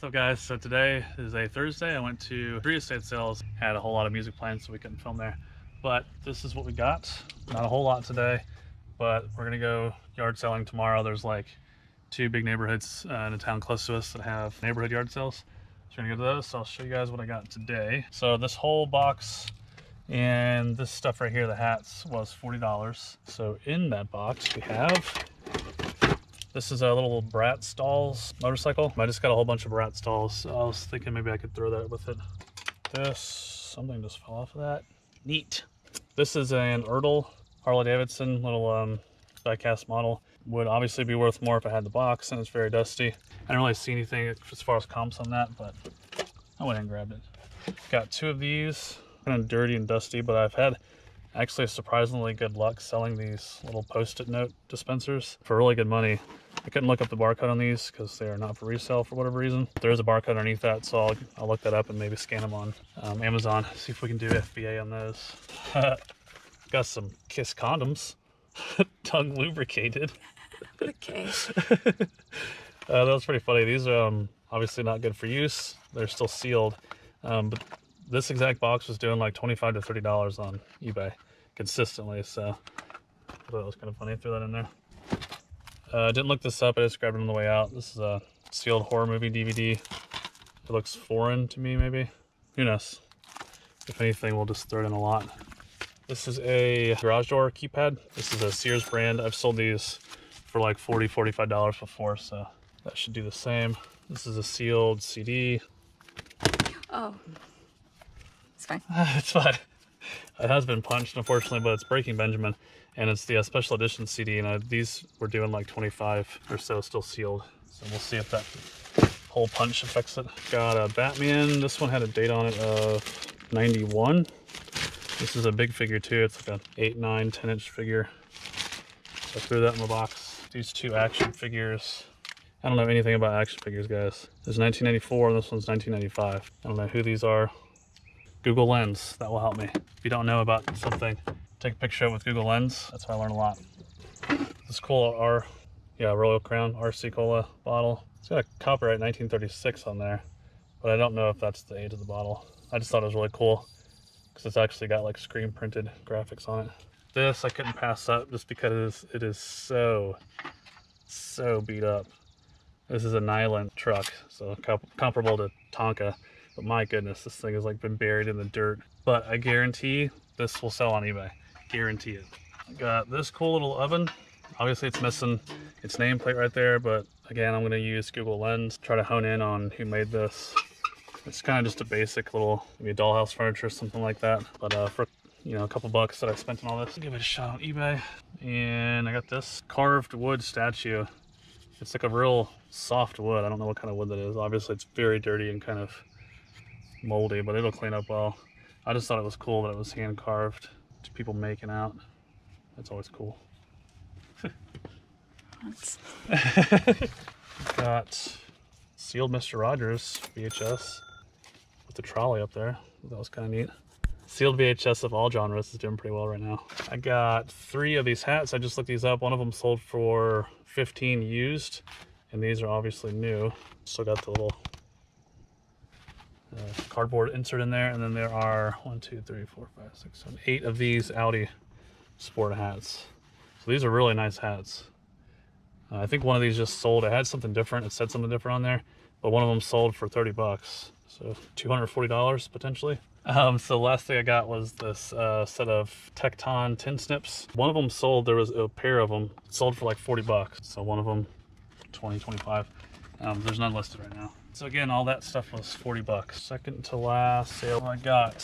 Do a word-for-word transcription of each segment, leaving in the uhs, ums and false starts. What's up guys, so today is a Thursday. I went to three estate sales, had a whole lot of music playing so we couldn't film there. But this is what we got. Not a whole lot today, but we're gonna go yard selling tomorrow. There's like two big neighborhoods uh, in a town close to us that have neighborhood yard sales. So we're gonna go to those, so I'll show you guys what I got today. So this whole box and this stuff right here, the hats, was forty dollars. So in that box we have, this is a little Brat Stahls motorcycle. I just got a whole bunch of Brat Stahls, so I was thinking maybe I could throw that with it. This, something just fell off of that. Neat. This is an Ertl Harley-Davidson little um, diecast model. Would obviously be worth more if I had the box, and it's very dusty. I don't really see anything as far as comps on that, but I went and grabbed it. Got two of these, kind of dirty and dusty, but I've had actually surprisingly good luck selling these little post-it note dispensers for really good money. I couldn't look up the barcode on these because they are not for resale for whatever reason. There is a barcode underneath that, so I'll, I'll look that up and maybe scan them on um, Amazon, see if we can do F B A on those. Got some Kiss condoms, tongue lubricated. Okay. uh, that was pretty funny. These are um, obviously not good for use. They're still sealed, um, but this exact box was doing like twenty-five to thirty dollars on eBay consistently, so I thought it was kind of funny. I threw that in there. I uh, didn't look this up, I just grabbed it on the way out. This is a sealed horror movie D V D. It looks foreign to me, maybe. Who knows? If anything, we'll just throw it in a lot. This is a garage door keypad. This is a Sears brand. I've sold these for like forty, forty-five dollars before, so that should do the same. This is a sealed C D. Oh. It's fine. It's fine. It has been punched, unfortunately, but it's Breaking Benjamin, and it's the uh, special edition C D, and uh, these were doing like twenty-five or so, still sealed. So we'll see if that whole punch affects it. Got a Batman. This one had a date on it of ninety-one. This is a big figure too. It's like an eight, nine, ten inch figure. So I threw that in the box. These two action figures. I don't know anything about action figures, guys. This is nineteen ninety-four, and this one's nineteen ninety-five. I don't know who these are. Google Lens, that will help me. If you don't know about something, take a picture of it with Google Lens. That's how I learn a lot. This cool R, yeah, Royal Crown R C Cola bottle. It's got a copyright nineteen thirty-six on there, but I don't know if that's the age of the bottle. I just thought it was really cool because it's actually got like screen printed graphics on it. This I couldn't pass up just because it is, it is so, so beat up. This is a nylon truck, so comp comparable to Tonka. But my goodness, this thing has like been buried in the dirt. But I guarantee this will sell on eBay. Guarantee it. I got this cool little oven. Obviously it's missing its nameplate right there, but again, I'm gonna use Google Lens, try to hone in on who made this. It's kind of just a basic little, maybe dollhouse furniture or something like that. But uh, for, you know, a couple bucks that I spent on all this, I'll give it a shot on eBay. And I got this carved wood statue. It's like a real soft wood. I don't know what kind of wood that is. Obviously it's very dirty and kind of moldy, but it'll clean up well. I just thought it was cool that it was hand carved to people making out. That's always cool. Got sealed Mister Rogers V H S with the trolley up there. That was kind of neat. Sealed V H S of all genres is doing pretty well right now. I got three of these hats. I just looked these up. One of them sold for fifteen used, and these are obviously new. Still got the little Uh, cardboard insert in there, and then there are one, two, three, four, five, six, seven, eight of these Audi sport hats. So these are really nice hats. Uh, I think one of these just sold. It had something different. It said something different on there, but one of them sold for thirty bucks, so two hundred forty dollars potentially. Um, so the last thing I got was this uh, set of Tekton tin snips. One of them sold. There was a pair of them. It sold for like forty bucks. So one of them, twenty, twenty-five. Um, there's none listed right now. So again, all that stuff was forty bucks. Second to last sale I got.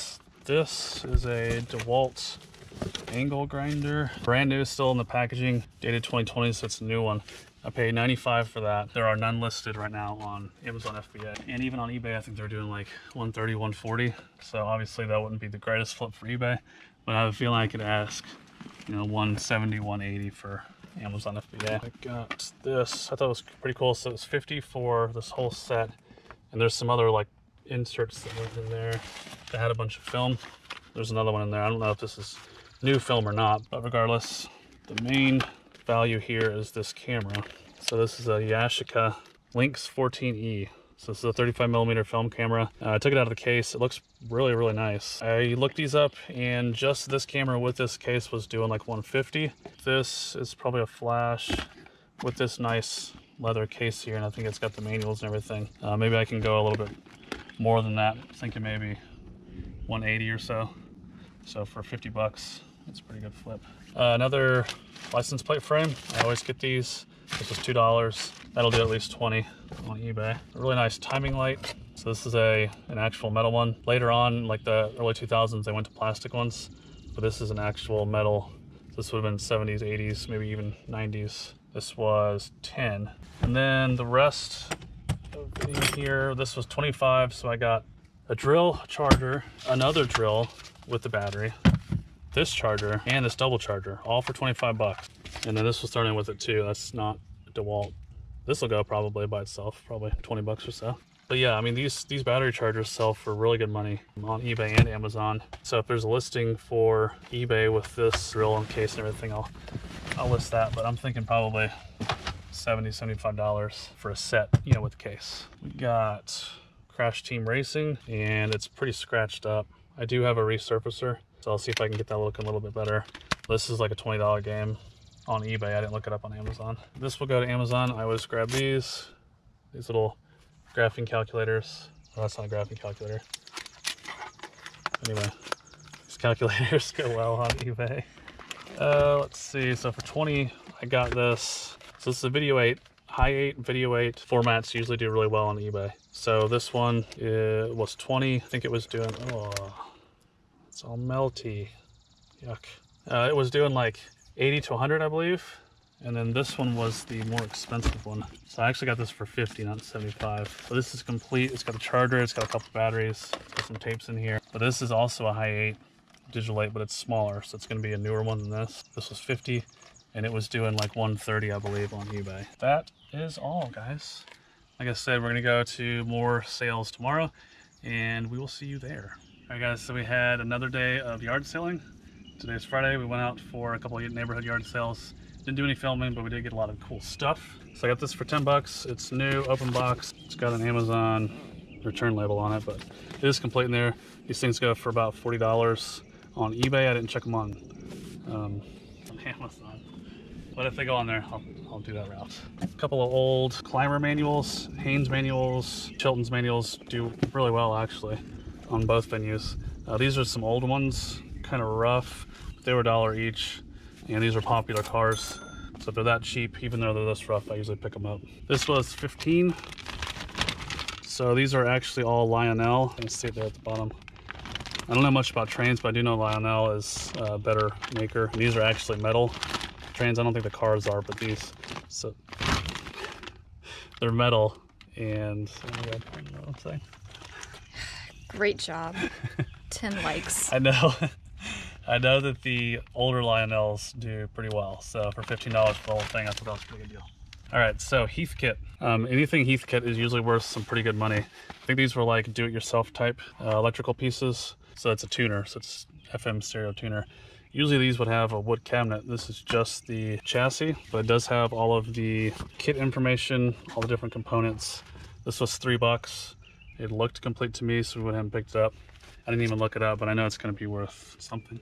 This is a DeWalt angle grinder. Brand new, still in the packaging. Dated twenty twenty, so it's a new one. I paid ninety-five dollars for that. There are none listed right now on Amazon F B A. And even on eBay, I think they're doing like one thirty, one forty. So obviously that wouldn't be the greatest flip for eBay, but I have a feeling I could ask, you know, one seventy, one eighty for Amazon F B A. I got this. I thought it was pretty cool. So it was fifty for this whole set, and there's some other like inserts that went in there that had a bunch of film. There's another one in there. I don't know if this is new film or not, but regardless, the main value here is this camera. So this is a Yashica Lynx fourteen E. So this is a thirty-five millimeter film camera. Uh, I took it out of the case. It looks really, really nice. I looked these up, and just this camera with this case was doing like one fifty. This is probably a flash with this nice leather case here, and I think it's got the manuals and everything. Uh, maybe I can go a little bit more than that. I'm thinking maybe one eighty or so. So for fifty bucks, it's a pretty good flip. Uh, another license plate frame. I always get these. This is two dollars. That'll do at least twenty on eBay. A really nice timing light. So this is a an actual metal one. Later on, like the early two thousands, they went to plastic ones, but this is an actual metal. This would have been seventies, eighties, maybe even nineties. This was ten. And then the rest in here, this was twenty-five. So I got a drill charger, another drill with the battery, this charger, and this double charger, all for twenty-five bucks. And then this was starting with it too. That's not DeWalt. This will go probably by itself, probably twenty bucks or so. But yeah, I mean, these these battery chargers sell for really good money on eBay and Amazon. So if there's a listing for eBay with this drill and case and everything, I'll I'll list that. But I'm thinking probably seventy, seventy-five dollars for a set, you know, with the case. We got Crash Team Racing, and it's pretty scratched up. I do have a resurfacer, so I'll see if I can get that looking a little bit better. This is like a twenty dollar game on eBay. I didn't look it up on Amazon. This will go to Amazon. I always grab these, these little graphing calculators. Oh, that's not a graphing calculator. Anyway, these calculators go well on eBay. Uh, let's see, so for twenty, I got this. So this is a Video eight. High eight, Video eight formats usually do really well on eBay. So this one was twenty. I think it was doing, oh, it's all melty. Yuck. Uh, it was doing like eighty to a hundred, I believe. And then this one was the more expensive one. So I actually got this for fifty, not seventy-five. So this is complete. It's got a charger. It's got a couple batteries. Got some tapes in here. But this is also a High eight, Digital eight, but it's smaller. So it's going to be a newer one than this. This was fifty, and it was doing like one thirty, I believe, on eBay. That is all, guys. Like I said, we're going to go to more sales tomorrow, and we will see you there. All right, guys, so we had another day of yard selling. Today's Friday. We went out for a couple of neighborhood yard sales. Didn't do any filming, but we did get a lot of cool stuff. So I got this for ten bucks. It's new, open box. It's got an Amazon return label on it, but it is complete in there. These things go for about forty dollars on eBay. I didn't check them on, um, on Amazon. But if they go on there, I'll, I'll do that route. A couple of old Clymer manuals, Haynes manuals, Chilton's manuals do really well, actually, on both venues. Uh, these are some old ones, kind of rough. They were a dollar each, and these are popular cars. So if they're that cheap, even though they're this rough, I usually pick them up. This was fifteen. So these are actually all Lionel. You can see it there at the bottom. I don't know much about trains, but I do know Lionel is a better maker. And these are actually metal trains. I don't think the cars are, but these, so they're metal. And oh my God, I don't know what I'm saying. Great job. ten likes. I know. I know that the older Lionels do pretty well. So for fifteen dollars for the whole thing, I thought that was a pretty good deal. All right, so Heathkit. Um, anything Heathkit is usually worth some pretty good money. I think these were like do-it-yourself type uh, electrical pieces. So it's a tuner, so it's F M stereo tuner. Usually these would have a wood cabinet. This is just the chassis, but it does have all of the kit information, all the different components. This was three bucks. It looked complete to me, so we went ahead and picked it up. I didn't even look it up, but I know it's going to be worth something.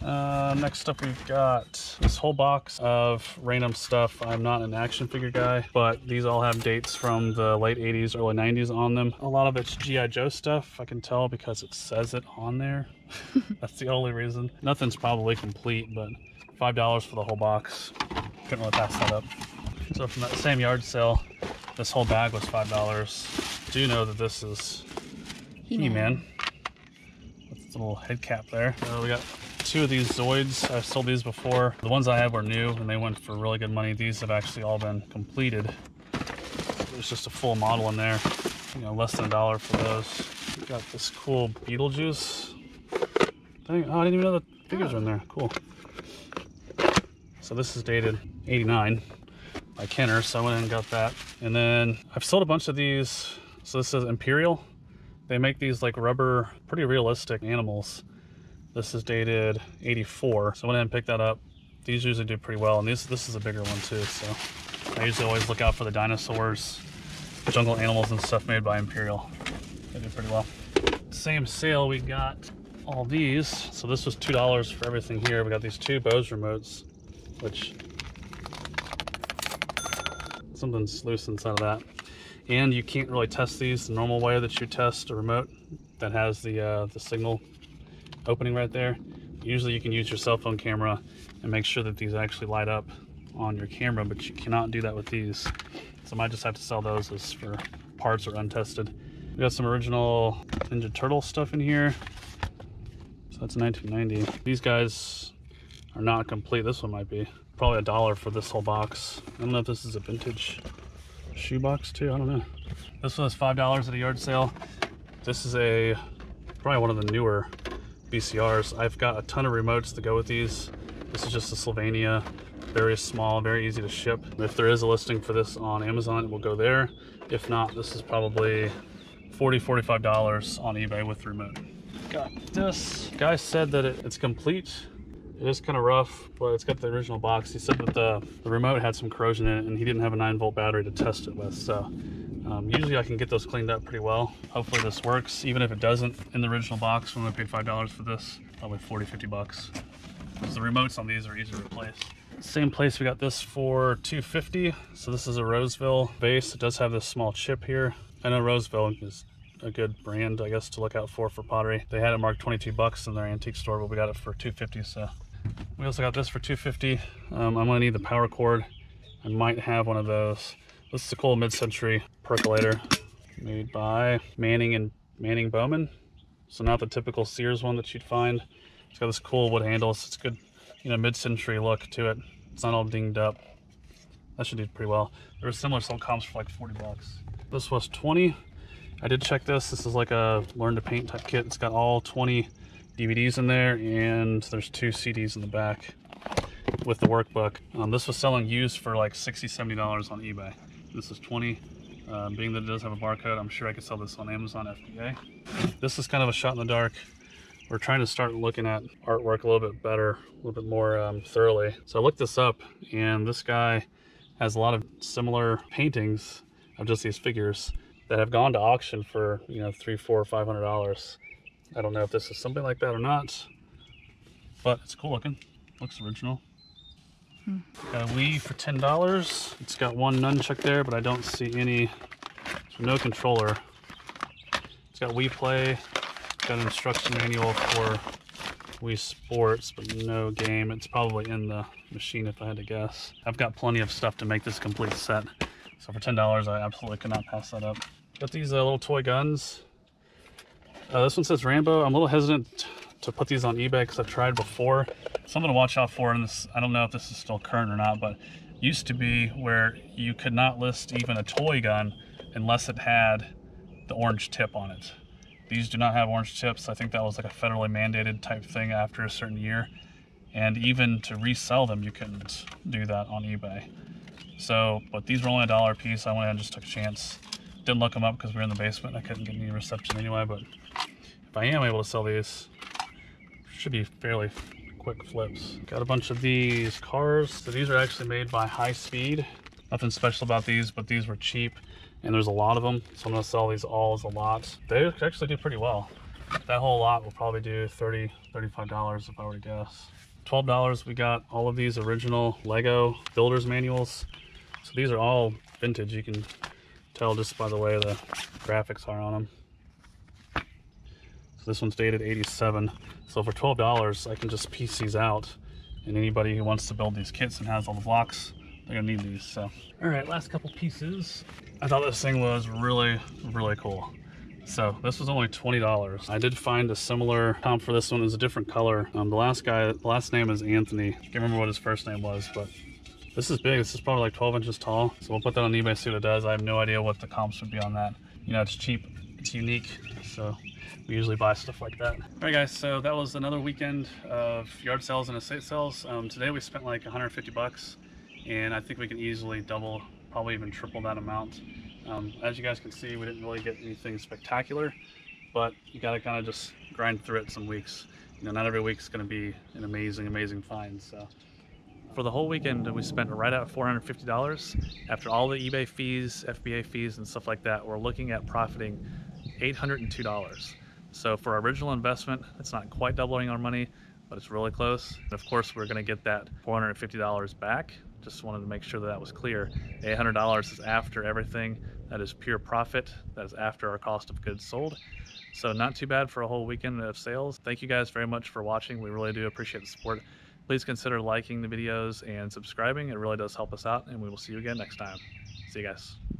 Uh, next up, we've got this whole box of random stuff. I'm not an action figure guy, but these all have dates from the late eighties, early nineties on them. A lot of it's G I Joe stuff. I can tell because it says it on there. That's the only reason. Nothing's probably complete, but five dollars for the whole box. Couldn't really pass that up. So from that same yard sale, this whole bag was five dollars. I do know that this is He-Man. With its little head cap there. So we got two of these Zoids. I've sold these before. The ones I had were new, and they went for really good money. These have actually all been completed. There's just a full model in there. You know, less than a dollar for those. We got this cool Beetlejuice thing. Oh, I didn't even know the figures were in there. Cool. So this is dated eighty-nine by Kenner, so I went and got that. And then I've sold a bunch of these. So this is Imperial. They make these like rubber, pretty realistic animals. This is dated eighty-four, so I went ahead and picked that up. These usually do pretty well, and these, this is a bigger one too, so I usually always look out for the dinosaurs jungle animals and stuff made by Imperial. They did pretty well. Same sale, we got all these. So this was two dollars for everything here. We got these two Bose remotes, which something's loose inside of that. And you can't really test these the normal way that you test a remote that has the, uh, the signal opening right there. Usually you can use your cell phone camera and make sure that these actually light up on your camera, but you cannot do that with these. So I might just have to sell those as for parts or untested. We got some original Ninja Turtle stuff in here. So that's nineteen ninety. These guys are not complete. This one might be. Probably a dollar for this whole box. I don't know if this is a vintage shoe box too. I don't know. This one is five dollars at a yard sale. This is a probably one of the newer V C Rs. I've got a ton of remotes to go with these. This is just a Slovenia. Very small, very easy to ship. If there is a listing for this on Amazon, it will go there. If not, this is probably forty, forty-five dollars on eBay with the remote. Got this. Guy said that it, it's complete. It is kind of rough, but it's got the original box. He said that the, the remote had some corrosion in it and he didn't have a nine volt battery to test it with. So um, usually I can get those cleaned up pretty well. Hopefully this works. Even if it doesn't, in the original box, when I paid five dollars for this, probably forty, fifty bucks. Because the remotes on these are easy to replace. Same place, we got this for two fifty. So this is a Roseville base. It does have this small chip here. I know Roseville is a good brand, I guess, to look out for for pottery. They had it marked twenty-two bucks in their antique store, but we got it for two fifty. So we also got this for two fifty. Um, I'm gonna need the power cord. I might have one of those. This is a cool mid-century percolator made by Manning and Manning Bowman. So not the typical Sears one that you'd find. It's got this cool wood handle. It's good. You know, mid-century look to it. It's not all dinged up. That should do pretty well. There were similar sold comps for like forty bucks. This was twenty. I did check this. This is like a learn to paint type kit. It's got all twenty D V Ds in there, and there's two C Ds in the back with the workbook. Um, this was selling used for like sixty, seventy dollars on eBay. This is twenty. Um, being that it does have a barcode, I'm sure I could sell this on Amazon F B A. This is kind of a shot in the dark. We're trying to start looking at artwork a little bit better, a little bit more um, thoroughly. So I looked this up, and this guy has a lot of similar paintings of just these figures that have gone to auction for, you know, three, four, five hundred dollars. I don't know if this is something like that or not, but it's cool looking. Looks original. Hmm. Got a Wii for ten dollars. It's got one nunchuck there, but I don't see any. So no controller. It's got Wii Play. Got an instruction manual for Wii Sports, but no game. It's probably in the machine if I had to guess. I've got plenty of stuff to make this complete set. So for ten dollars, I absolutely could not pass that up. Got these uh, little toy guns. Uh, this one says Rambo. I'm a little hesitant to put these on eBay because I've tried before. Something to watch out for, and this, I don't know if this is still current or not, but used to be where you could not list even a toy gun unless it had the orange tip on it. These do not have orange tips. I think that was like a federally mandated type thing after a certain year. And even to resell them, you couldn't do that on eBay. So, but these were only a dollar a piece. I went ahead and just took a chance. Didn't look them up because we were in the basement and I couldn't get any reception anyway, but if I am able to sell these, should be fairly quick flips. Got a bunch of these cars. So these are actually made by High Speed. Nothing special about these, but these were cheap. And there's a lot of them, so I'm gonna sell these all as a lot. They actually do pretty well. That whole lot will probably do thirty, thirty-five dollars if I were to guess. twelve dollars, we got all of these original Lego builder's manuals. So these are all vintage. You can tell just by the way the graphics are on them. So this one's dated eighty-seven. So for twelve dollars, I can just piece these out. And anybody who wants to build these kits and has all the blocks, they're gonna need these, so. All right, last couple pieces. I thought this thing was really, really cool. So this was only twenty dollars. I did find a similar comp for this one. It was a different color. Um, the last guy, the last name is Anthony. I can't remember what his first name was, but this is big. This is probably like twelve inches tall. So we'll put that on eBay, see what it does. I have no idea what the comps would be on that. You know, it's cheap, it's unique. So we usually buy stuff like that. All right guys, so that was another weekend of yard sales and estate sales. Um, today we spent like a hundred fifty bucks, and I think we can easily double, probably even triple that amount. Um, as you guys can see, we didn't really get anything spectacular, but you gotta kind of just grind through it some weeks. You know, not every week's gonna be an amazing, amazing find. So For the whole weekend, we spent right at four hundred fifty dollars. After all the eBay fees, F B A fees, and stuff like that, we're looking at profiting eight hundred two dollars. So for our original investment, it's not quite doubling our money, but it's really close. And of course, we're gonna get that four hundred fifty dollars back. Just wanted to make sure that that was clear. eight hundred dollars is after everything. That is pure profit. That is after our cost of goods sold. So not too bad for a whole weekend of sales. Thank you guys very much for watching. We really do appreciate the support. Please consider liking the videos and subscribing. It really does help us out, and we will see you again next time. See you guys.